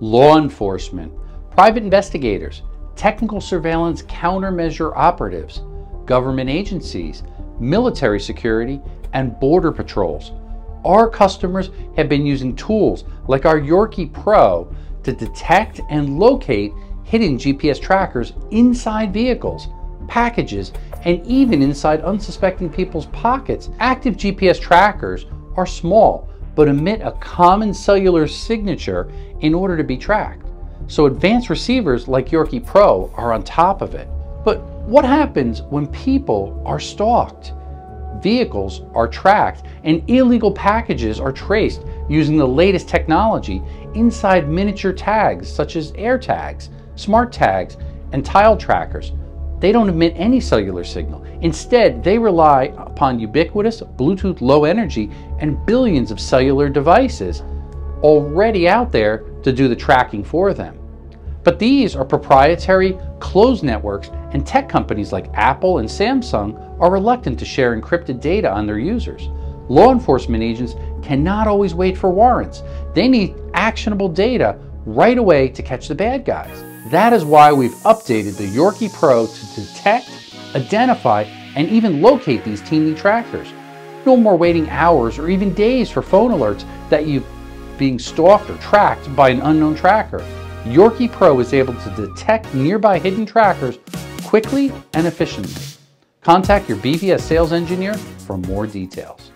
law enforcement, private investigators, technical surveillance countermeasure operatives, government agencies, military security, and border patrols. Our customers have been using tools like our Yorkie Pro to detect and locate hidden GPS trackers inside vehicles, packages, and even inside unsuspecting people's pockets. Active GPS trackers are small, but emit a common cellular signature in order to be tracked. So advanced receivers like Yorkie Pro are on top of it. But what happens when people are stalked? Vehicles are tracked and illegal packages are traced using the latest technology inside miniature tags such as AirTags, SmartTags, and Tile Trackers. They don't emit any cellular signal. Instead, they rely upon ubiquitous Bluetooth Low Energy and billions of cellular devices already out there to do the tracking for them. But these are proprietary closed networks, and tech companies like Apple and Samsung are reluctant to share encrypted data on their users. Law enforcement agents cannot always wait for warrants. They need actionable data right away to catch the bad guys. That is why we've updated the Yorkie Pro to detect, identify, and even locate these teeny trackers. No more waiting hours or even days for phone alerts that you're being stalked or tracked by an unknown tracker. Yorkie Pro is able to detect nearby hidden trackers quickly and efficiently. Contact your BVS sales engineer for more details.